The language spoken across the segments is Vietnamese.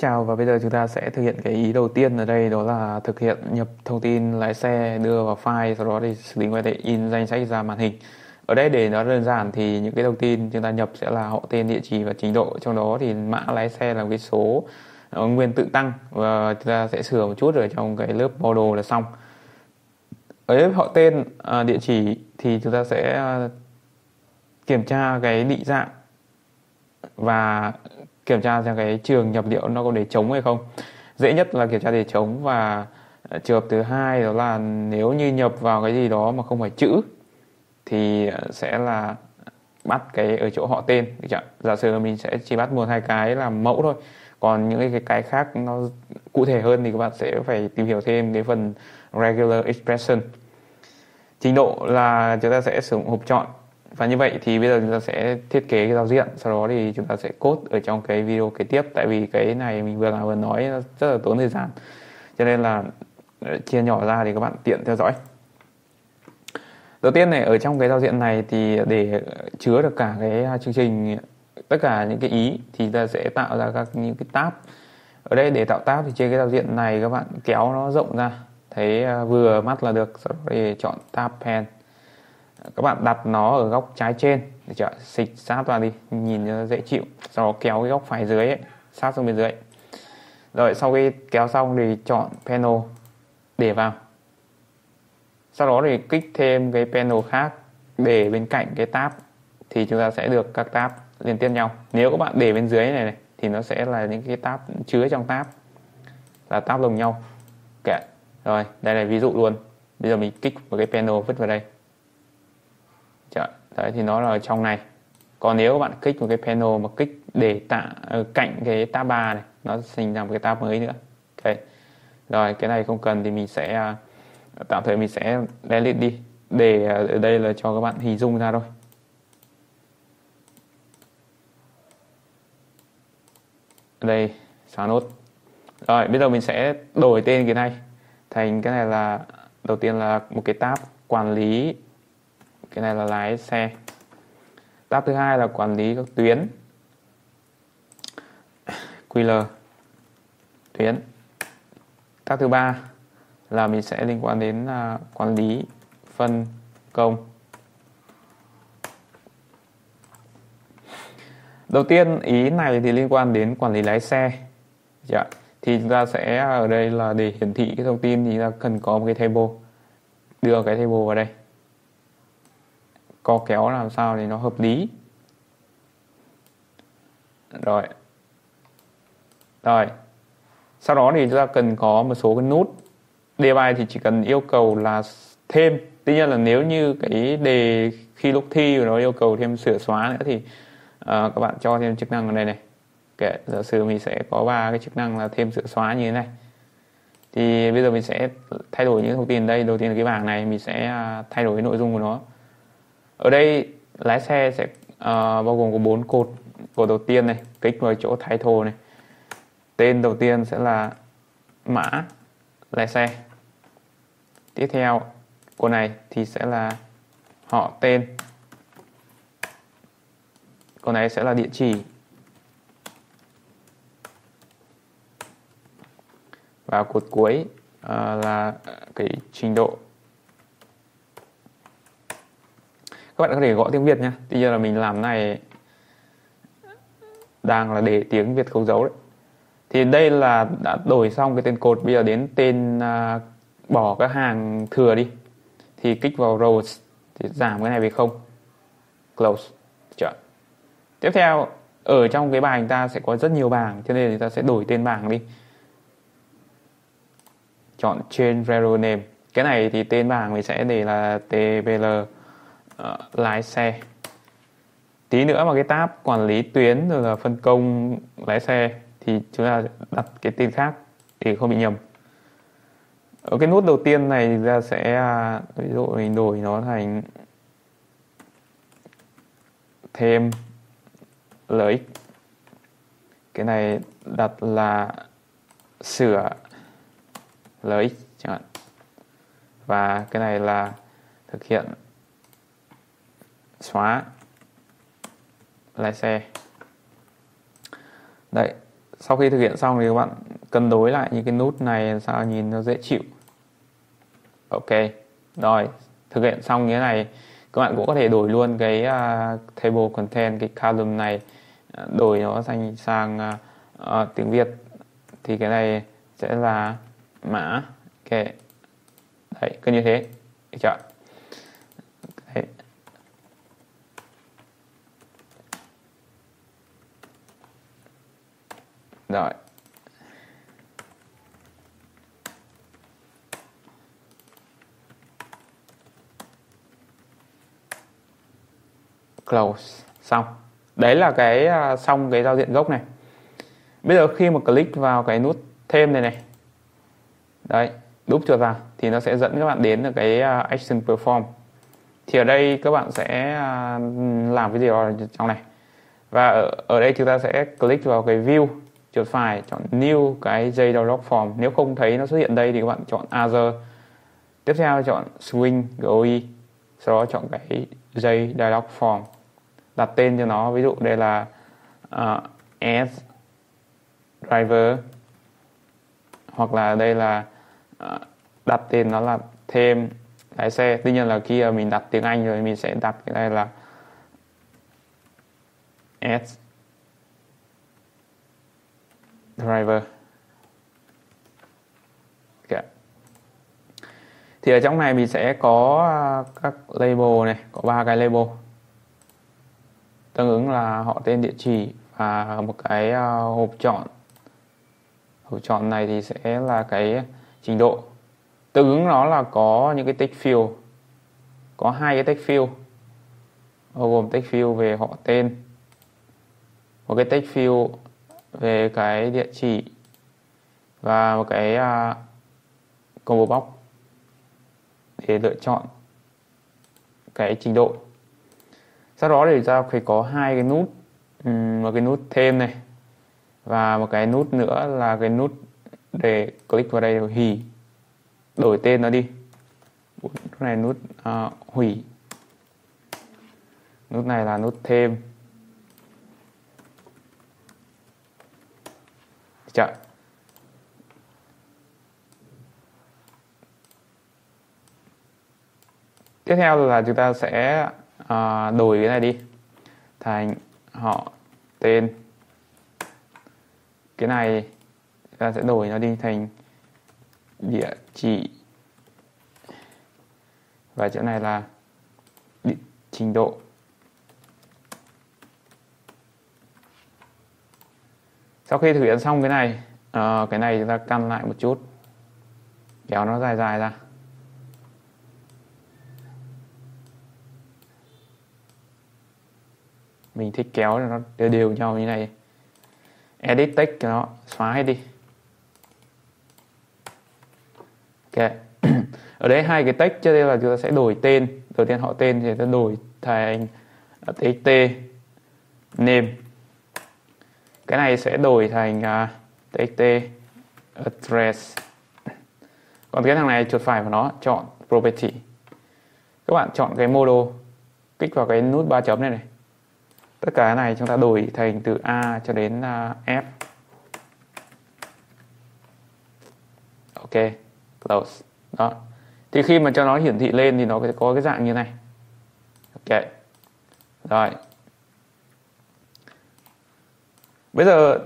chào, và bây giờ chúng ta sẽ thực hiện cái ý đầu tiên ở đây, đó là thực hiện nhập thông tin lái xe đưa vào file, sau đó thì xử lý ngoại tệ in danh sách ra màn hình. Ở đây để nó đơn giản thì những cái thông tin chúng ta nhập sẽ là họ tên, địa chỉ và trình độ, trong đó thì mã lái xe là cái số nguyên tự tăng và chúng ta sẽ sửa một chút ở trong cái lớp model là xong. Ở lớp họ tên, địa chỉ thì chúng ta sẽ kiểm tra cái định dạng và kiểm tra xem cái trường nhập liệu nó có để trống hay không. Dễ nhất là kiểm tra để trống, và trường hợp thứ hai đó là nếu như nhập vào cái gì đó mà không phải chữ thì sẽ là bắt cái ở chỗ họ tên. Giả sử mình sẽ chỉ bắt một hai cái là mẫu thôi, còn những cái khác nó cụ thể hơn thì các bạn sẽ phải tìm hiểu thêm cái phần regular expression. Trình độ là chúng ta sẽ sử dụng hộp chọn. Và như vậy thì bây giờ chúng ta sẽ thiết kế cái giao diện, sau đó thì chúng ta sẽ code ở trong cái video kế tiếp, tại vì cái này mình vừa nói rất là tốn thời gian, cho nên là chia nhỏ ra thì các bạn tiện theo dõi. Đầu tiên này, ở trong cái giao diện này thì để chứa được cả cái chương trình, tất cả những cái ý, thì ta sẽ tạo ra các những cái tab. Ở đây để tạo tab thì trên cái giao diện này các bạn kéo nó rộng ra, thấy vừa mắt là được, sau đó thì chọn tab pen. Các bạn đặt nó ở góc trái trên, được chưa? Xịt sát vào đi, nhìn nó dễ chịu. Sau đó kéo cái góc phải dưới ấy, sát xuống bên dưới. Rồi sau khi kéo xong thì chọn panel để vào. Sau đó thì kích thêm cái panel khác để bên cạnh cái tab, thì chúng ta sẽ được các tab liên tiếp nhau. Nếu các bạn để bên dưới này thì nó sẽ là những cái tab chứa trong tab, là tab lồng nhau. Okay. Rồi, đây là ví dụ luôn. Bây giờ mình kích vào cái panel vứt vào đây. Đấy, thì nó là ở trong này. Còn nếu các bạn kích một cái panel mà kích để cạnh cái tab 3 này, nó sinh ra một cái tab mới nữa. Okay. Rồi cái này không cần thì mình sẽ tạm thời mình sẽ delete đi, để ở đây là cho các bạn hình dung ra thôi. Ở đây xóa nốt. Rồi bây giờ mình sẽ đổi tên cái này thành cái này là, đầu tiên là một cái tab quản lý, cái này là lái xe. Tab thứ hai là quản lý các tuyến, QR tuyến. Tab thứ ba là mình sẽ liên quan đến quản lý phân công. Đầu tiên ý này thì liên quan đến quản lý lái xe. Thì chúng ta sẽ ở đây là để hiển thị cái thông tin thì ta cần có một cái table, đưa cái table vào đây, co kéo làm sao để nó hợp lý. Rồi sau đó thì chúng ta cần có một số cái nút. Đề bài thì chỉ cần yêu cầu là thêm, tuy nhiên là nếu như cái đề khi lúc thi nó yêu cầu thêm sửa xóa nữa thì các bạn cho thêm chức năng ở đây này. Okay. Giả sử mình sẽ có 3 cái chức năng là thêm, sửa xóa như thế này. Thì bây giờ mình sẽ thay đổi những thông tin ở đây. Đầu tiên là cái bảng này, mình sẽ thay đổi cái nội dung của nó. Ở đây lái xe sẽ bao gồm có 4 cột. Cột đầu tiên này, kích vào chỗ title này. Tên đầu tiên sẽ là mã lái xe. Tiếp theo cột này thì sẽ là họ tên. Cột này sẽ là địa chỉ. Và cột cuối là cái trình độ. Các bạn có thể gõ tiếng Việt nha, tuy nhiên là mình làm này đang là để tiếng Việt không dấu đấy. Thì đây là đã đổi xong cái tên cột, bây giờ đến tên, bỏ các hàng thừa đi. Thì kích vào rows thì giảm cái này về không, close. Tiếp theo ở trong cái bảng ta sẽ có rất nhiều bảng, cho nên chúng ta sẽ đổi tên bảng đi, chọn change variable name. Cái này thì tên bảng mình sẽ để là tbl lái xe. Tí nữa mà cái tab quản lý tuyến rồi là phân công lái xe thì chúng ta đặt cái tên khác để không bị nhầm. Ở cái nút đầu tiên này thì ta sẽ ví dụ mình đổi nó thành thêm lợi ích. Cái này đặt là sửa lợi ích chẳng hạn. Và cái này là thực hiện xóa lái xe. Đấy, Sau khi thực hiện xong thì các bạn cân đối lại những cái nút này sao nhìn nó dễ chịu. Ok, rồi thực hiện xong như thế này, các bạn cũng có thể đổi luôn cái table content, cái column này, đổi nó sang tiếng Việt, thì cái này sẽ là mã. Ok, đấy, cứ như thế, được chưa? Đấy. Rồi. Close, xong. Đấy là cái xong cái giao diện gốc này. Bây giờ khi mà click vào cái nút thêm này này, đấy, đúp chuột vào thì nó sẽ dẫn các bạn đến là cái action perform. Thì ở đây các bạn sẽ làm cái gì ở trong này. Và ở đây chúng ta sẽ click vào cái view, chuột phải chọn new cái JDownload form. Nếu không thấy nó xuất hiện đây thì các bạn chọn other. Tiếp theo chọn swing GUI. Sau đó chọn cái JDownload form. Đặt tên cho nó, ví dụ đây là add driver, hoặc là đây là đặt tên nó là thêm lái xe. Tuy nhiên là kia mình đặt tiếng Anh rồi, mình sẽ đặt cái này là add driver. Okay. Thì ở trong này mình sẽ có các label này, có 3 cái label tương ứng là họ tên, địa chỉ và một cái hộp chọn. Hộp chọn này thì sẽ là cái trình độ. Tương ứng nó là có những cái text field, có 2 cái text field, bao gồm text field về họ tên, một cái text field về cái địa chỉ và một cái combo box để lựa chọn cái trình độ. Sau đó thì ta phải có 2 cái nút, một cái nút thêm này và một cái nút nữa là cái nút để click vào đây hủy, đổi tên nó đi. Nút này nút hủy, nút này là nút thêm. Chợ. Tiếp theo là chúng ta sẽ đổi cái này đi thành họ tên. Cái này chúng ta sẽ đổi nó đi thành địa chỉ, và chỗ này là trình độ. Sau khi thực hiện xong cái này, cái này chúng ta căn lại một chút, kéo nó dài dài ra. Mình thích kéo cho nó đều nhau như này. Edit text cho nó, xóa hết đi. Ok. Ở đây 2 cái text, cho nên là chúng ta sẽ đổi tên. Đầu tiên họ tên thì ta đổi thành txt name. Cái này sẽ đổi thành txt address. Còn cái thằng này chuột phải vào nó, chọn property. Các bạn chọn cái model, kích vào cái nút 3 chấm này này. Tất cả cái này chúng ta đổi thành từ A cho đến F. Ok, close. Đó. Thì khi mà cho nó hiển thị lên thì nó sẽ có cái dạng như này. Ok. Rồi. Bây giờ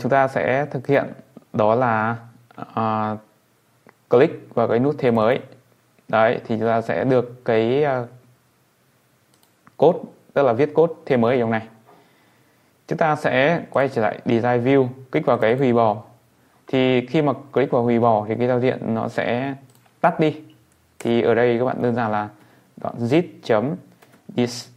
chúng ta sẽ thực hiện đó là click vào cái nút thêm mới. Đấy, thì chúng ta sẽ được cái code, tức là viết code thêm mới ở trong này. Chúng ta sẽ quay trở lại Design View, kích vào cái hủy bỏ. Thì khi mà click vào hủy bỏ thì cái giao diện nó sẽ tắt đi. Thì ở đây các bạn đơn giản là zip.dis,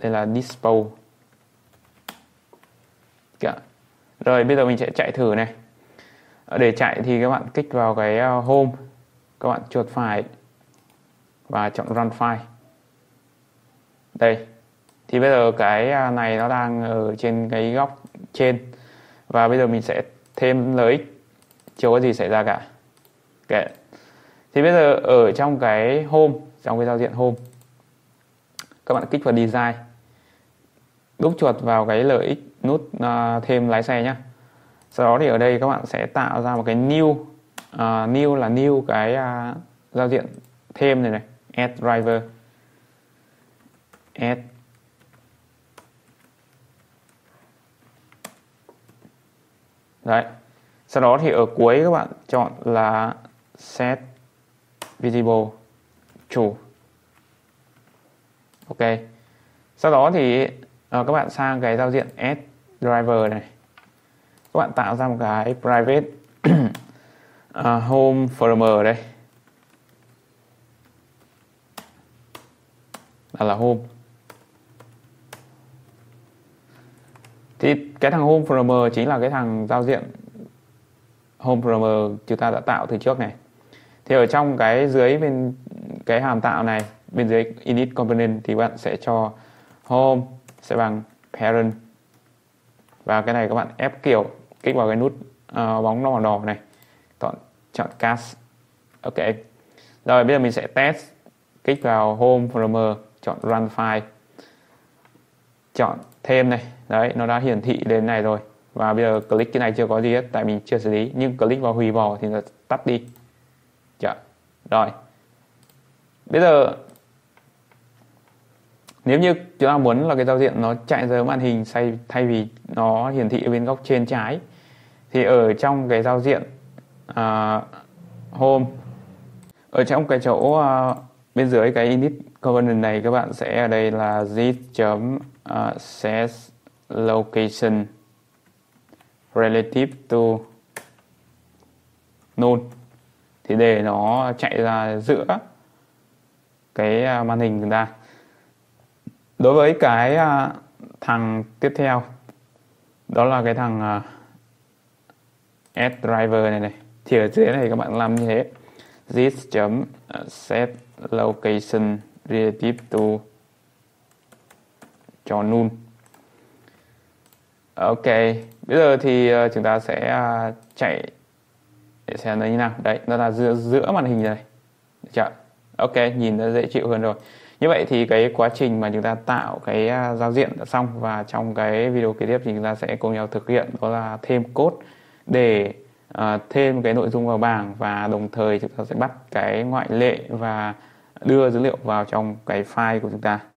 đây là dispose. Rồi bây giờ mình sẽ chạy thử này. Để chạy thì các bạn kích vào cái home, các bạn chuột phải và chọn run file. Đây. Thì bây giờ cái này nó đang ở trên cái góc trên. Và bây giờ mình sẽ thêm lợi ích, chưa có gì xảy ra cả. Okay. Thì bây giờ ở trong cái home, trong cái giao diện home, các bạn kích vào design, đúp chuột vào cái lợi ích nút thêm lái xe nhá. Sau đó thì ở đây các bạn sẽ tạo ra một cái new, new là new cái giao diện thêm này này, add driver, add đấy. Sau đó thì ở cuối các bạn chọn là set visible true. Ok. Sau đó thì các bạn sang cái giao diện add driver này. Các bạn tạo ra một cái private home from ở đây. Là home. Thì cái thằng home from chính là cái thằng giao diện home from chúng ta đã tạo từ trước này. Thì ở trong cái dưới bên cái hàm tạo này, bên dưới init component thì bạn sẽ cho home sẽ bằng parent. Và cái này các bạn ép kiểu kích vào cái nút bóng đỏ đỏ này, chọn cast. Ok. Rồi bây giờ mình sẽ test, kích vào home from, chọn run file, chọn thêm này. Đấy, nó đã hiển thị lên này rồi. Và bây giờ click cái này chưa có gì hết, tại mình chưa xử lý. Nhưng click vào hủy bỏ thì nó tắt đi. Rồi. Bây giờ nếu như chúng ta muốn là cái giao diện nó chạy ra màn hình thay vì nó hiển thị ở bên góc trên trái, thì ở trong cái giao diện home, ở trong cái chỗ bên dưới cái init component này, các bạn sẽ ở đây là this.set location relative to none, thì để nó chạy ra giữa cái màn hình chúng ta. Đối với cái thằng tiếp theo, đó là cái thằng add driver này này, thì ở dưới này các bạn làm như thế: this.set location relative to cho null. Ok, bây giờ thì chúng ta sẽ chạy để xem nó như nào. Đấy, nó là giữa màn hình này. Ok, nhìn nó dễ chịu hơn rồi. Như vậy thì cái quá trình mà chúng ta tạo cái giao diện đã xong, và trong cái video kế tiếp thì chúng ta sẽ cùng nhau thực hiện đó là thêm code để thêm cái nội dung vào bảng, và đồng thời chúng ta sẽ bắt cái ngoại lệ và đưa dữ liệu vào trong cái file của chúng ta.